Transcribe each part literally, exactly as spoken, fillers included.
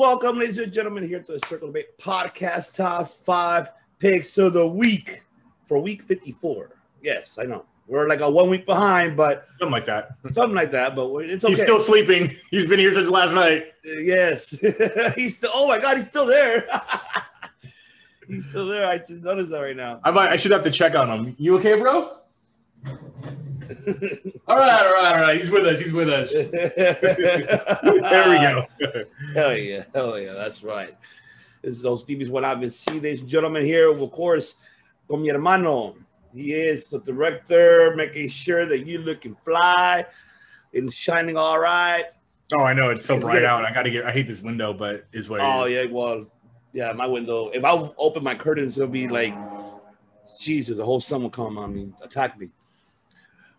welcome, ladies and gentlemen, here to the Circle Debate podcast, top five picks of the week for week fifty-four. Yes, I know. We're like a one week behind, but something like that. Something like that, but it's okay. He's still sleeping. He's been here since last night. Yes. He's still, oh my God, he's still there. He's still there. I just noticed that right now. I might, I should have to check on him. You okay, bro? all right, all right, all right. He's with us. He's with us. There we go. Hell yeah. Hell yeah. That's right. This is old Stevie's What I've Been Seeing, ladies and gentlemen, here, of course, con mi hermano. He is the director, making sure that you looking fly and shining all right. Oh, I know. It's so it's bright out. I got to get, I hate this window, but it's what oh, it is. Oh, yeah. Well, yeah, my window. If I open my curtains, it'll be like, Jesus, the whole sun will come on me, attack me.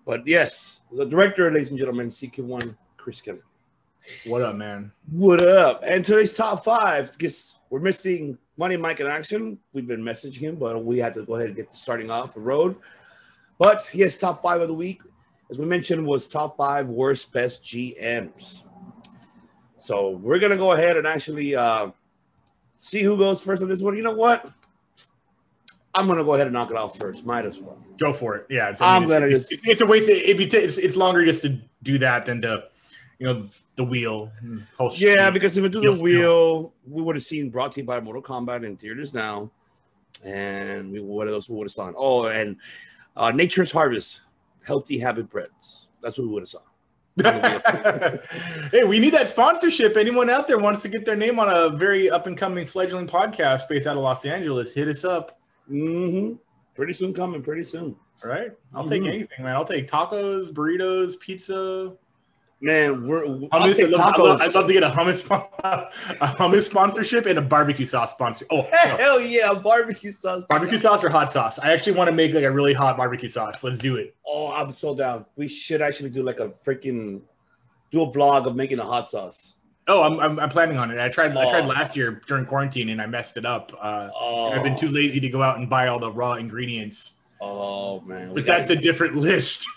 But yes, the director, ladies and gentlemen, C K one, Chris Kelly. What up, man? What up? And today's top five, because we're missing Money Mike in action. We've been messaging him, but we had to go ahead and get the starting off the road. But his top five of the week, as we mentioned, was top five worst best G Ms. So we're going to go ahead and actually uh, see who goes first on this one. You know what? I'm going to go ahead and knock it off first. Might as well. Go for it. Yeah. It's, I mean, I'm going to just. It's, it's a waste. Of, it'd be t- it's, it's longer just to do that than to, you know, the wheel. Yeah, because if we do the wheel, we would have seen brought to you by Mortal Kombat in theaters now. And we, what else we would have saw? Oh, and uh, Nature's Harvest, Healthy Habit Breads. That's what we would have saw. Hey, we need that sponsorship. Anyone out there wants to get their name on a very up-and-coming fledgling podcast based out of Los Angeles, hit us up. Mm-hmm. Pretty soon coming, pretty soon. All right. I'll mm-hmm. take anything, man. I'll take tacos, burritos, pizza. Man, we're hummus. I'd love, love, I'd love to get a hummus a hummus sponsorship and a barbecue sauce sponsor. Oh, hell, hell yeah, barbecue sauce. Barbecue sauce or hot sauce? I actually want to make like a really hot barbecue sauce. Let's do it. Oh, I'm so down. We should actually do like a freaking do a vlog of making a hot sauce. Oh, I'm, I'm I'm planning on it. I tried oh. I tried last year during quarantine and I messed it up. Uh, oh. I've been too lazy to go out and buy all the raw ingredients. Oh man! But that's a different list.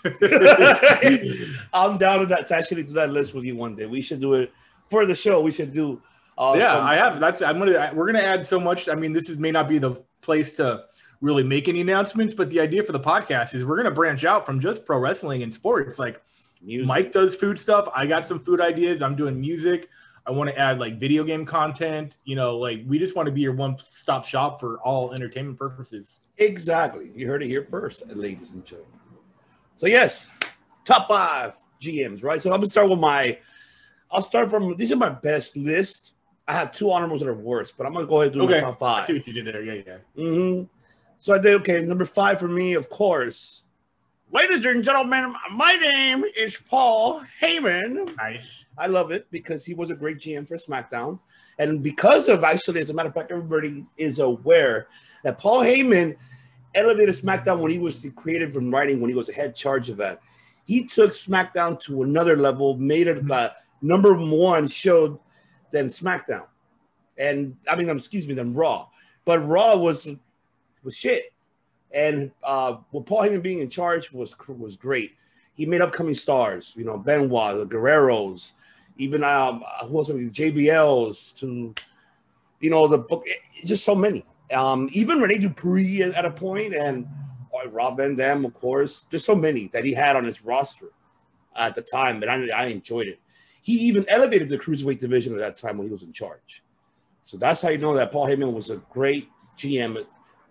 I'm down with that. To actually do that list with you one day. We should do it for the show. We should do. Uh, yeah, um, I have. That's. I'm gonna. I, we're gonna add so much. I mean, this is may not be the place to really make any announcements, but the idea for the podcast is we're gonna branch out from just pro wrestling and sports. Like music. Mike does food stuff. I got some food ideas. I'm doing music. I want to add like video game content, you know, like we just want to be your one-stop shop for all entertainment purposes. Exactly. You heard it here first, ladies and gentlemen. So yes, top five G Ms, right? So I'm going to start with my, I'll start from, these are my best list. I have two honorables that are worst, but I'm going to go ahead and do okay. my top five. I see what you did there. Yeah, yeah. Mm-hmm. So I did, okay, number five for me, of course. Ladies and gentlemen, my name is Paul Heyman. Nice. I love it because he was a great G M for SmackDown. And because of, actually, as a matter of fact, everybody is aware that Paul Heyman elevated SmackDown when he was the creative and writing, when he was the head charge of that. He took SmackDown to another level, made it the number one show than SmackDown. And, I mean, excuse me, than Raw. But Raw was, was shit. And uh, with Paul Heyman being in charge was was great. He made upcoming stars, you know, Benoit, the Guerreros, even um, who else? J B Ls to, you know, the book. It, just so many. Um, even Rene Dupree at, at a point, and uh, Rob Van Dam, of course. There's so many that he had on his roster at the time, but I, I enjoyed it. He even elevated the cruiserweight division at that time when he was in charge. So that's how you know that Paul Heyman was a great G M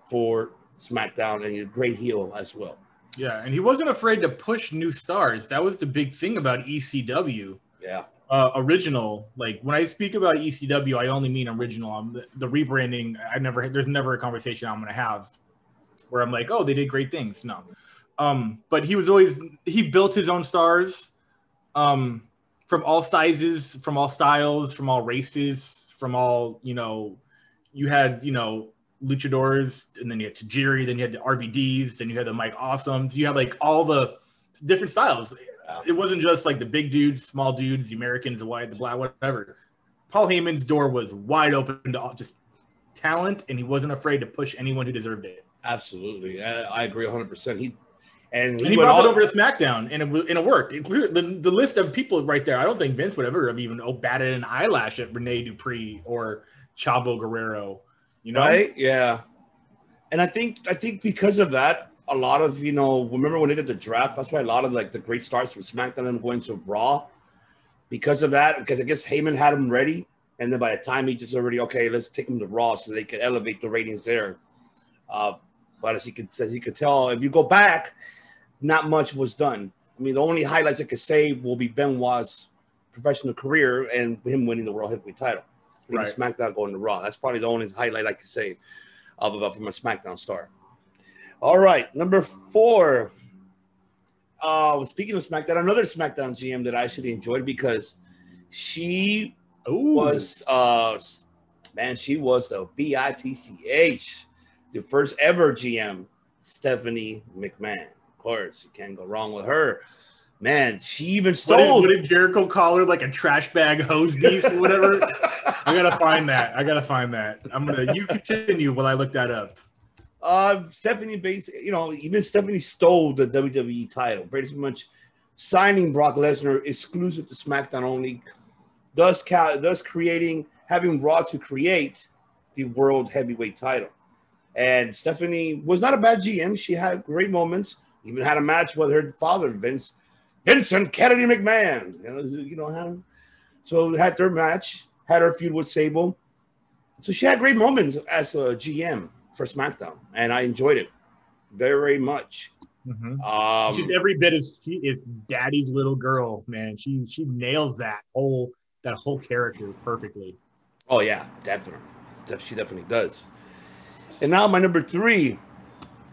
for SmackDown and a great heel as well. Yeah, and he wasn't afraid to push new stars. That was the big thing about E C W. Yeah. Uh, original, like when I speak about E C W, I only mean original. I'm the, the rebranding, I never there's never a conversation I'm going to have where I'm like, "Oh, they did great things." No. Um, but he was always he built his own stars um from all sizes, from all styles, from all races, from all, you know, you had, you know, luchadors, and then you had Tajiri, then you had the R V Ds, then you had the Mike Awesomes. You have like all the different styles. It wasn't just like the big dudes, small dudes, the Americans, the white, the black, whatever. Paul Heyman's door was wide open to all just talent, and he wasn't afraid to push anyone who deserved it. Absolutely. I, I agree one hundred percent. He, And he, and he brought all, it over to SmackDown, and it, and it worked. It, the, the list of people right there, I don't think Vince would ever have even oh, batted an eyelash at Rene Dupree or Chavo Guerrero. You know? Right? Yeah. And I think I think because of that, a lot of, you know, remember when they did the draft, that's why a lot of, like, the great stars from SmackDown and going to Raw. Because of that, because I guess Heyman had him ready. And then by the time he just already, okay, let's take him to Raw so they could elevate the ratings there. Uh, but as he could, as he could tell, if you go back, not much was done. I mean, the only highlights I could say will be Benoit's professional career and him winning the World Heavyweight title. Right. SmackDown going to Raw. That's probably the only highlight I could say of, of from a SmackDown star. All right, number four. Uh, speaking of SmackDown, another SmackDown G M that I actually enjoyed because she Ooh. was, uh, man, she was the B I T C H, the first ever G M, Stephanie McMahon. Course, you can't go wrong with her, man. She even stole. What did, what did Jericho call her, like a trash bag hose beast or whatever? I gotta find that. I gotta find that. I'm gonna. You continue while I look that up. Uh, Stephanie, base, you know, even Stephanie stole the W W E title, pretty much signing Brock Lesnar exclusive to SmackDown only, thus cal- thus creating having Raw to create the World Heavyweight title. And Stephanie was not a bad G M. She had great moments. Even had a match with her father, Vince, Vincent Kennedy McMahon. You know, you know how. So had their match, had her feud with Sable. So she had great moments as a G M for SmackDown, and I enjoyed it very, very much. Mm-hmm. Um, She's every bit as she is Daddy's little girl, man. She she nails that whole that whole character perfectly. Oh yeah, definitely. She definitely does. And now my number three.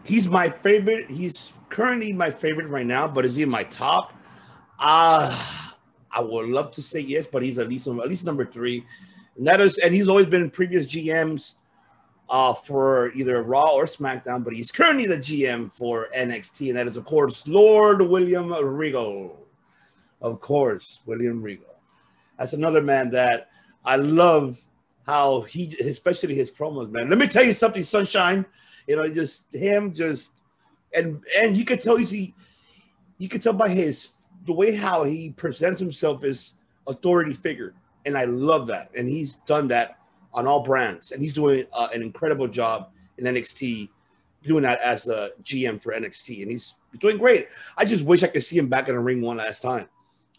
He's my favorite. He's currently my favorite right now, but is he my top? Uh, I would love to say yes, but he's at least at least number three. And that is, and he's always been in previous G Ms uh, for either Raw or SmackDown, but he's currently the G M for N X T, and that is, of course, Lord William Regal. Of course, William Regal. That's another man that I love how he, especially his promos, man. Let me tell you something, Sunshine. You know, just him, just and and you could tell you see, you could tell by his the way how he presents himself as authority figure, and I love that. And he's done that on all brands, and he's doing uh, an incredible job in N X T, doing that as a G M for N X T, and he's doing great. I just wish I could see him back in the ring one last time.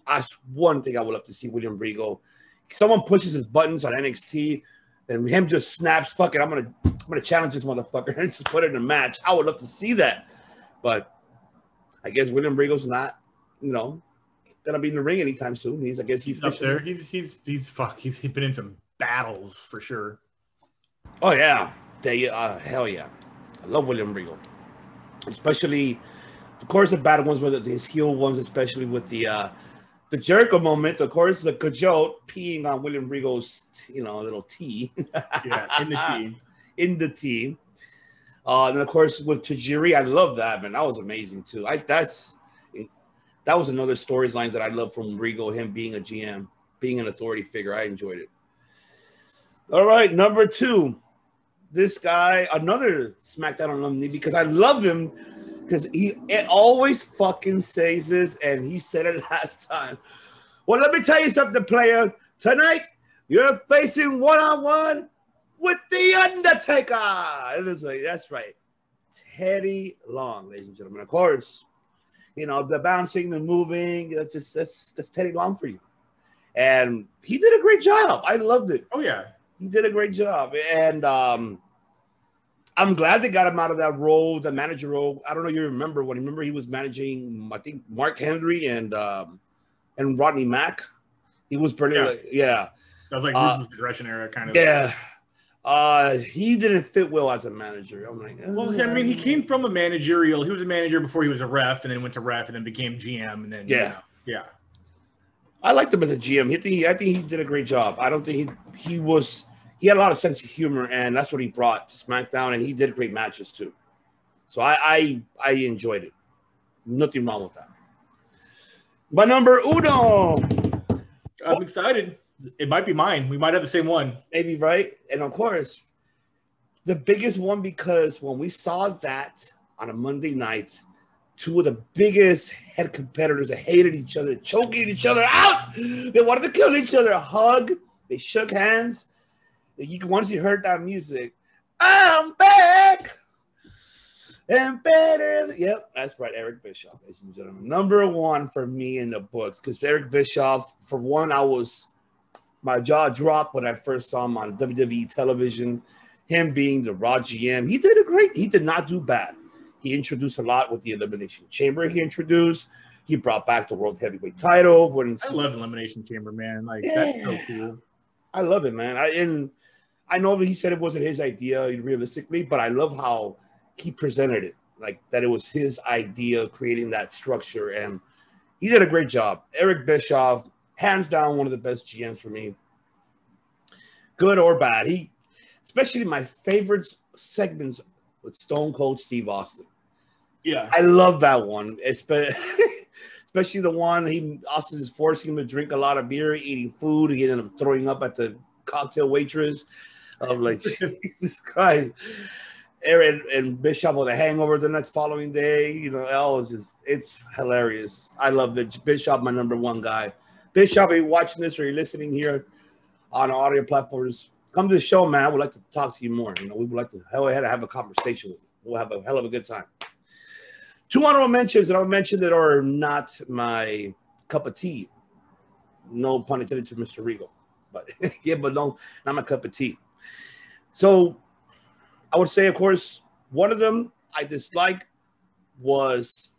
That's one thing I would love to see. William Regal, someone pushes his buttons on N X T. And him just snaps, fuck it, I'm gonna, I'm gonna challenge this motherfucker and just put it in a match. I would love to see that, but I guess William Regal's not, you know, gonna be in the ring anytime soon. He's, I guess, he's, he's up there. He's, he's, he's, fuck, he's, he's been in some battles for sure. Oh yeah, they, uh, hell yeah, I love William Regal, especially, of course, the bad ones with his heel ones, especially with the. Uh, The Jericho moment, of course, the Coyote peeing on William Regal's, you know, little tea. Yeah, in the tea. In the tea. Uh, and, of course, with Tajiri, I love that, man. That was amazing, too. I that's That was another storyline that I love from Regal, him being a G M, being an authority figure. I enjoyed it. All right, number two. This guy, another SmackDown alumni, because I love him. Because he it always fucking says this, and he said it last time. Well, let me tell you something, player. Tonight, you're facing one-on-one with The Undertaker. And it's like, that's right. Teddy Long, ladies and gentlemen. Of course, you know, the bouncing, the moving, that's just that's that's Teddy Long for you. And he did a great job. I loved it. Oh, yeah. He did a great job. And um I'm glad they got him out of that role, the manager role. I don't know if you remember when. Remember he was managing, I think, Mark Henry and um, and Rodney Mack. He was pretty, yeah. Like, yeah. That was like uh, Ruthless Aggression era kind of. Yeah. Uh, he didn't fit well as a manager. I'm like, oh. Well, I mean, he came from a managerial. He was a manager before he was a ref, and then went to ref, and then became G M, and then yeah, you know, yeah. I liked him as a G M. He think I think he did a great job. I don't think he he was. He had a lot of sense of humor, and that's what he brought to SmackDown, and he did great matches too. So I I, I enjoyed it. Nothing wrong with that. But number uno. I'm excited. It might be mine. We might have the same one. Maybe, right? And of course, the biggest one because when we saw that on a Monday night, two of the biggest head competitors that hated each other, choking each other out. They wanted to kill each other. Hug. They shook hands. You once you heard that music, I'm back and better. Yep, that's right. Eric Bischoff, ladies and gentlemen, number one for me in the books, because Eric Bischoff, for one, I was my jaw dropped when I first saw him on W W E television. Him being the Raw G M, he did a great. He did not do bad. He introduced a lot with the Elimination Chamber. He introduced. He brought back the World Heavyweight Title. When I love Elimination Chamber, man. Like yeah. That's so cool. I love it, man. I and I know he said it wasn't his idea realistically, but I love how he presented it, like that it was his idea creating that structure, and he did a great job. Eric Bischoff, hands down, one of the best G Ms for me. Good or bad, he. Especially my favorite segments with Stone Cold Steve Austin. Yeah, I love that one. Especially the one he Austin is forcing him to drink a lot of beer, eating food, and getting him throwing up at the cocktail waitress. I'm like, Jesus Christ. Aaron and Bischoff with a hangover the next following day. You know, L is just it's hilarious. I love it. Bischoff, my number one guy. Bischoff, are you watching this or are you listening here on audio platforms? Come to the show, man. I would like to talk to you more. You know, we would like to go ahead and have a conversation with you. We'll have a hell of a good time. Two honorable mentions that I'll mention that are not my cup of tea. No pun intended to Mister Regal. But yeah, but no, not my cup of tea. So I would say, of course, one of them I dislike was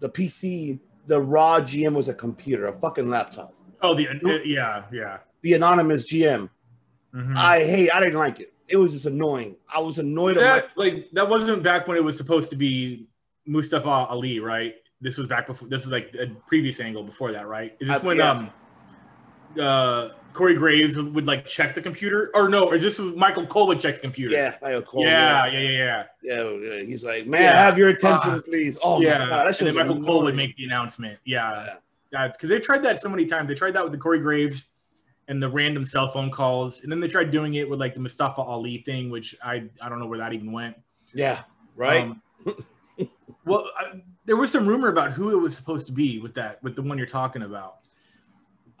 the P C. The Raw G M was a computer, a fucking laptop. Oh, the uh, yeah, yeah. The anonymous G M. Mm-hmm. I hate. I didn't like it. It was just annoying. I was annoyed. That, my- like that wasn't back when it was supposed to be Mustafa Ali, right? This was back before. This was like a previous angle before that, right? Is this I, when yeah. um, uh, Corey Graves would, would like check the computer, or no? Or is this Michael Cole would check the computer? Yeah, Michael Cole. Yeah, yeah, yeah, yeah. yeah. yeah he's like, man, yeah. have your attention, uh, please. Oh yeah. my god, that shit. And then Michael annoying. Cole would make the announcement. Yeah, yeah. That's because they tried that so many times. They tried that with the Corey Graves. And the random cell phone calls. And then they tried doing it with, like, the Mustafa Ali thing, which I, I don't know where that even went. Yeah, right? Um, well, I, there was some rumor about who it was supposed to be with that, with the one you're talking about.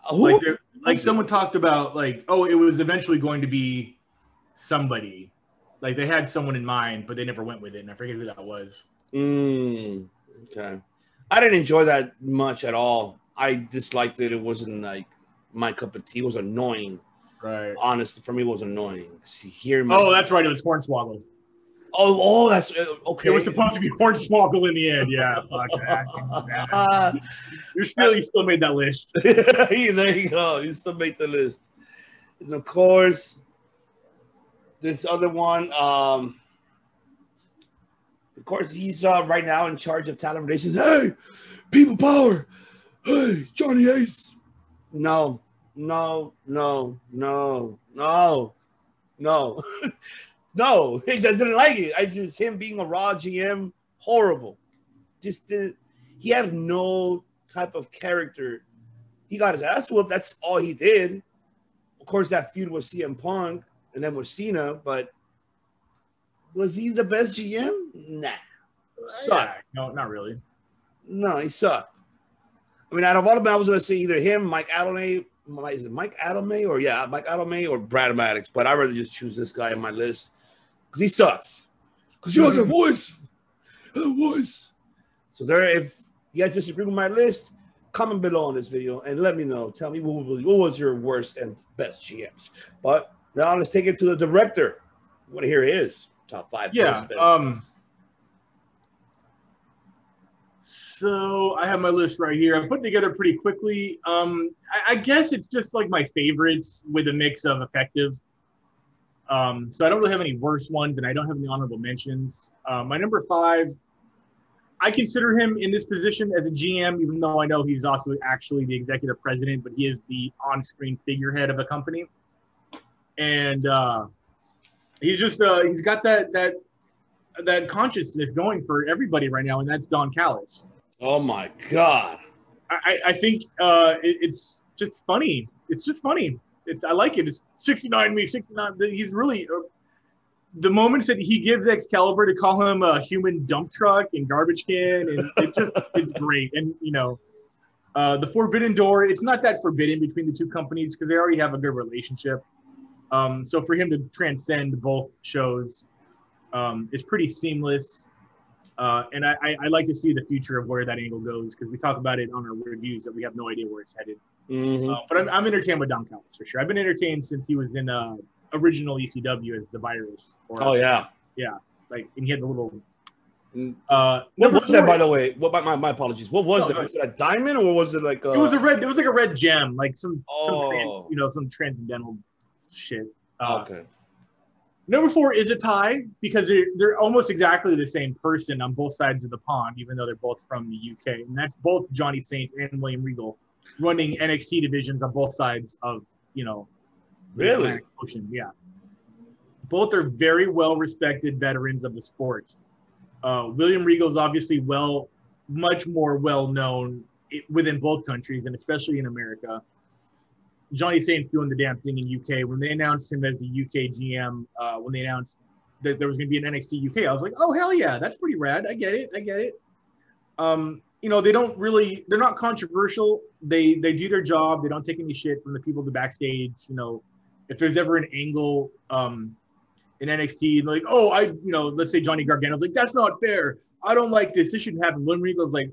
Uh, who? Like, there, like someone talked about, like, oh, it was eventually going to be somebody. Like, they had someone in mind, but they never went with it. And I forget who that was. Mm, okay. I didn't enjoy that much at all. I disliked it. It wasn't, like... my cup of tea was annoying. Right. Honestly, for me, it was annoying. See, here, my- oh, that's right. It was Hornswoggle. Oh, oh, that's okay. It was supposed to be Hornswoggle in the end. Yeah. Fuck that. You're still, you still made that list. There you go. You still made the list. And of course, this other one. Um, of course, he's uh, right now in charge of talent relations. Hey, people power. Hey, Johnny Ace. No, no, no, no, no, no, no. He just didn't like it. I just, him being a Raw G M, horrible. Just didn't, he had no type of character. He got his ass whooped. That's all he did. Of course, that feud with C M Punk and then with Cena, but was he the best G M? Nah. Sucked. No, not really. No, he sucked. I mean, out of all of them, I was going to say either him, Mike Adamay, is it Mike Adamay or yeah, Mike Adamay or Brad Maddox, but I'd rather just choose this guy in my list because he sucks. Because you have the voice, the voice. So there, if you guys disagree with my list, comment below on this video and let me know. Tell me who, who was your worst and best G Ms. But now let's take it to the director. I want to hear his top five. Yeah. Um. So I have my list right here. I put it together pretty quickly. Um, I, I guess it's just like my favorites with a mix of effective. Um, so I don't really have any worse ones, and I don't have any honorable mentions. Uh, my number five, I consider him in this position as a G M, even though I know he's also actually the executive president, but he is the on-screen figurehead of a company. And uh, he's just uh, he's got that that that consciousness going for everybody right now, and that's Don Callis. Oh my God! I, I think uh, it, it's just funny. It's just funny. It's I like it. It's sixty-nine me, sixty-nine. He's really, uh, the moments that he gives Excalibur to call him a human dump truck and garbage can, and it's just it's great. And, you know, uh, the Forbidden Door, it's not that forbidden between the two companies because they already have a good relationship. Um, so for him to transcend both shows um, is pretty seamless. Uh, and I, I, I like to see the future of where that angle goes because we talk about it on our reviews that we have no idea where it's headed. Mm-hmm. uh, but I'm, I'm entertained with Don Callis for sure. I've been entertained since he was in uh, original E C W as the Virus. Or, oh, yeah. Yeah. Like, and he had the little... Uh, what was that, by the way? What? My, my apologies. What was no, it? No, was it a diamond or was it like a... It was, a red, it was like a red gem. Like some, oh. some trans, you know, some transcendental shit. Uh, okay. Number four is a tie because they're, they're almost exactly the same person on both sides of the pond, even though they're both from the U K. And that's both Johnny Saint and William Regal running N X T divisions on both sides of, you know, the really? Atlantic Ocean. Yeah. Both are very well-respected veterans of the sport. Uh, William Regal is obviously well, much more well-known within both countries, and especially in America. Johnny Saint's doing the damn thing in U K. When they announced him as the U K G M, uh, when they announced that there was going to be an N X T U K, I was like, oh, hell yeah, that's pretty rad. I get it. I get it. Um, you know, they don't really – they're not controversial. They they do their job. They don't take any shit from the people at the backstage. You know, if there's ever an angle um, in N X T, like, oh, I – you know, let's say Johnny Gargano's like, that's not fair. I don't like this. This shouldn't happen. William Regal's like,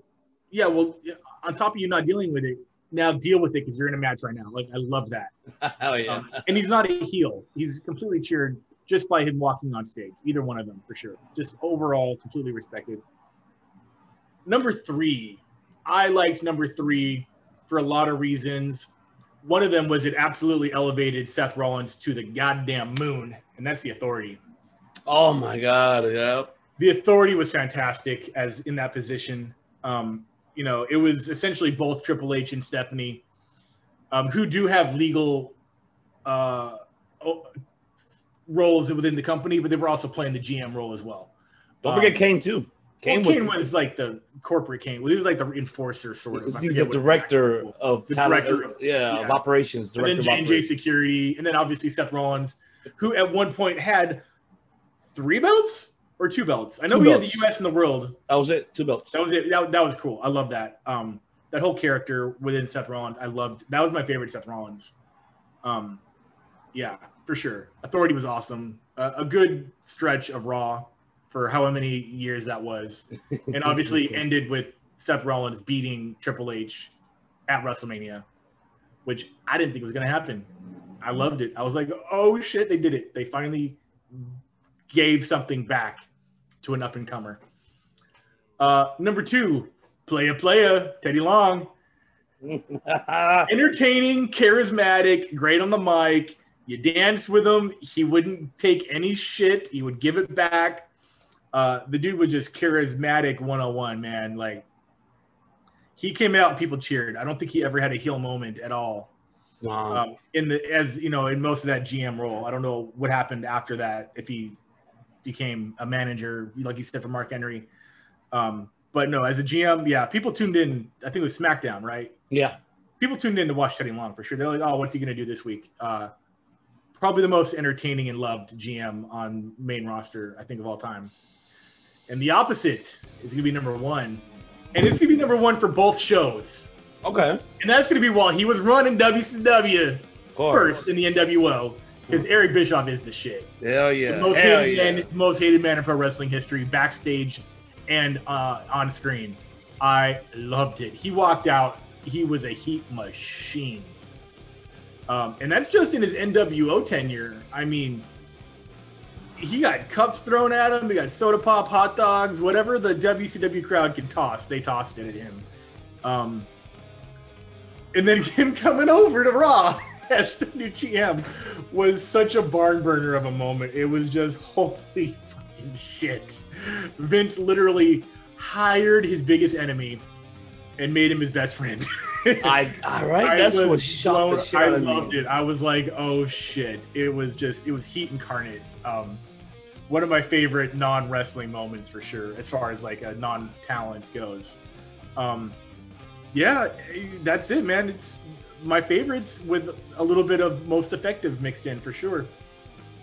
yeah, well, on top of you not dealing with it, now deal with it because you're in a match right now. Like, I love that. Oh, yeah. Um, and he's not a heel. He's completely cheered just by him walking on stage. Either one of them, for sure. Just overall, completely respected. Number three. I liked number three for a lot of reasons. One of them was it absolutely elevated Seth Rollins to the goddamn moon, and that's The Authority. Oh, my God, yep. The Authority was fantastic as in that position. Um, you know, it was essentially both Triple H and Stephanie, um, who do have legal uh, roles within the company, but they were also playing the G M role as well. Don't um, forget Kane, too. Kane, well, Kane was, was like the corporate Kane. Well, he was like the enforcer sort of. He's the director of, the director of yeah, yeah. of operations. Director and then J and J Security, and then obviously Seth Rollins, who at one point had three belts or two belts. I know we had the U S and the world. That was it. Two belts. That was it. That, that was cool. I love that. Um, that whole character within Seth Rollins, I loved. That was my favorite Seth Rollins. Um, yeah, for sure. Authority was awesome. Uh, a good stretch of Raw. For how many years that was, and obviously ended with Seth Rollins beating Triple H at WrestleMania, which I didn't think was going to happen. I loved it. I was like, oh, shit, they did it. They finally gave something back to an up-and-comer. Uh, number two, playa playa, Teddy Long. Entertaining, charismatic, great on the mic. You dance with him. He wouldn't take any shit. He would give it back. Uh, the dude was just charismatic one oh one, man. Like, he came out and people cheered. I don't think he ever had a heel moment at all. Wow. Um, in the as you know, in most of that G M role, I don't know what happened after that. If he became a manager, like you said for Mark Henry, um, but no, as a G M, yeah, people tuned in. I think it was SmackDown, right? Yeah, people tuned in to watch Teddy Long for sure. They're like, oh, what's he gonna do this week? Uh, probably the most entertaining and loved G M on main roster, I think, of all time. And the opposite is going to be number one. And it's going to be number one for both shows. Okay. And that's going to be while he was running W C W first in the N W O. Because Eric Bischoff is the shit. Hell yeah. The most, Hell hated, yeah. Man, most hated man in pro wrestling history, backstage and uh, on screen. I loved it. He walked out. He was a heat machine. Um, and that's just in his N W O tenure. I mean... He got cups thrown at him. He got soda pop, hot dogs, whatever the W C W crowd can toss. They tossed it at him. Um, and then him coming over to Raw as the new G M was such a barn burner of a moment. It was just holy fucking shit. Vince literally hired his biggest enemy and made him his best friend. I all right, I that's what shocked the shit out of me. I loved it. I was like, oh shit! It was just, it was heat incarnate. Um, one of my favorite non-wrestling moments for sure, as far as like a non-talent goes. Um, yeah, that's it, man. It's my favorites with a little bit of most effective mixed in for sure.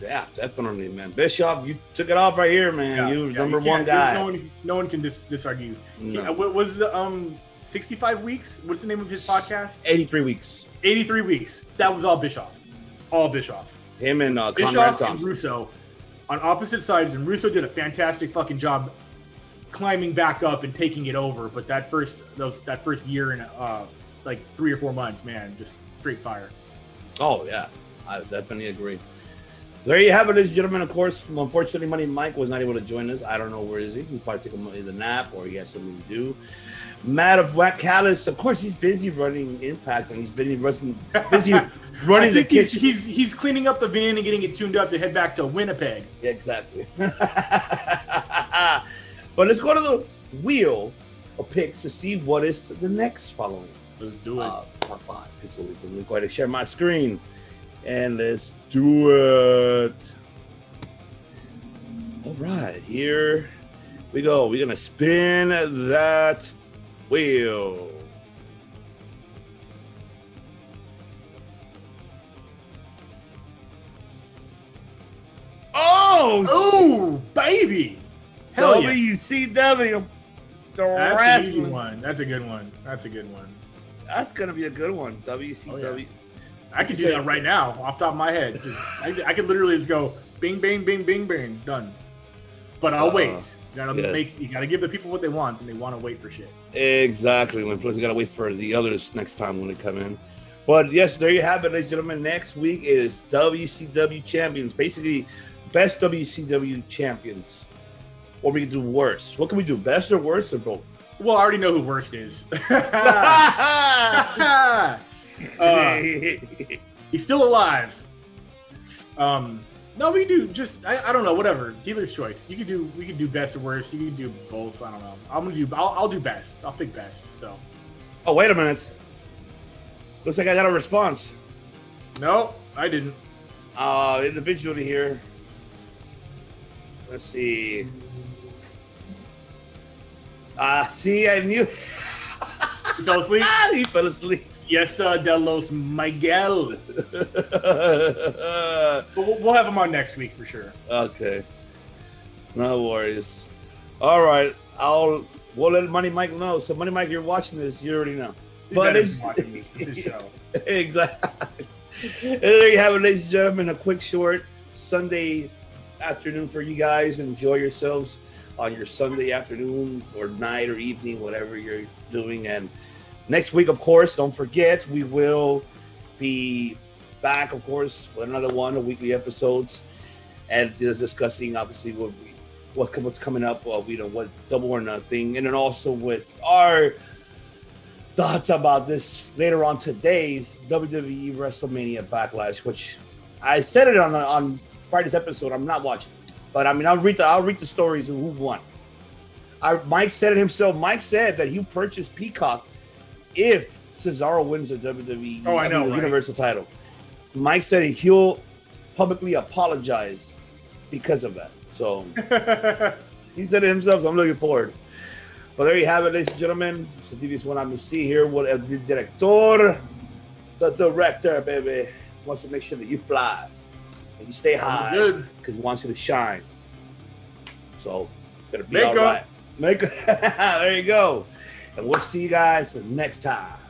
yeah, definitely, man. Bischoff, you took it off right here, man. Yeah, you yeah, number you one guy. No one, no one can dis disargue. No. He, what was the um sixty-five weeks? What's the name of his podcast? eighty-three weeks. eighty-three weeks. That was all Bischoff. All Bischoff. Him and uh, Bischoff and Russo on opposite sides, and Russo did a fantastic fucking job climbing back up and taking it over. But that first those that first year and uh, like three or four months, man, just straight fire. Oh yeah, I definitely agree. There you have it, ladies and gentlemen. Of course, unfortunately, Money Mike was not able to join us. I don't know where is he. He probably took a, either nap or he has something to do. Matt of Wack Callis, of course, he's busy running Impact and he's busy running, busy running the kitchen. He's, he's he's cleaning up the van and getting it tuned up to head back to Winnipeg. Yeah, exactly. But let's go to the wheel of picks to see what is the next following. Let's do it. Uh, top five. So let me go ahead and share my screen. And let's do it. All right, here we go. We're gonna spin that wheel. Oh, oh, baby! Hell yeah. W C W. The That's a good one. That's a good one. That's a good one. That's gonna be a good one. W C W. Oh, yeah. I could do that right now, off the top of my head. Just, I, I could literally just go, bing, bing, bing, bing, bing, done. But I'll uh, wait. You gotta yes. make. You gotta give the people what they want, and they want to wait for shit. Exactly. And plus, you gotta wait for the others next time when they come in. But yes, there you have it, ladies and gentlemen. Next week is W C W champions, basically best W C W champions. Or we can do worse. What can we do? Best or worse or both? Well, I already know who worst is. Uh, he's still alive. Um, no, we do just I, I don't know, whatever. Dealer's choice. You could do we could do best or worst. You could do both. I don't know. I'm gonna do. I'll, I'll do best. I'll pick best. So. Oh wait a minute. Looks like I got a response. No, I didn't. Uh, individually here. Let's see. Ah, uh, see, I knew. He fell asleep. He fell asleep. Fiesta de los Miguel. But we'll, we'll have him on next week for sure. Okay. No worries. All right. I'll we'll let Money Mike know. So Money Mike, you're watching this, you already know. He but it's watching this, this show. Exactly. And there you have it, ladies and gentlemen. A quick short Sunday afternoon for you guys. Enjoy yourselves on your Sunday afternoon or night or evening, whatever you're doing. And next week, of course, don't forget, we will be back, of course, with another one of weekly episodes and just discussing, obviously, what we, what, what's coming up, uh, you know, what Double or Nothing, and then also with our thoughts about this later on today's W W E WrestleMania Backlash, which I said it on on Friday's episode. I'm not watching, but I mean, I'll read the I'll read the stories of who won. I, Mike said it himself. Mike said that he purchased Peacock if Cesaro wins the W W E oh, I know, right? Universal title. Mike said he'll publicly apologize because of that. So he said it himself, so I'm looking forward. But there you have it, ladies and gentlemen. So this one I'm going to see here. What El Director, the director, baby, wants to make sure that you fly and you stay high because he wants you to shine. So it's going to be all right. Make up. There you go. And we'll see you guys next time.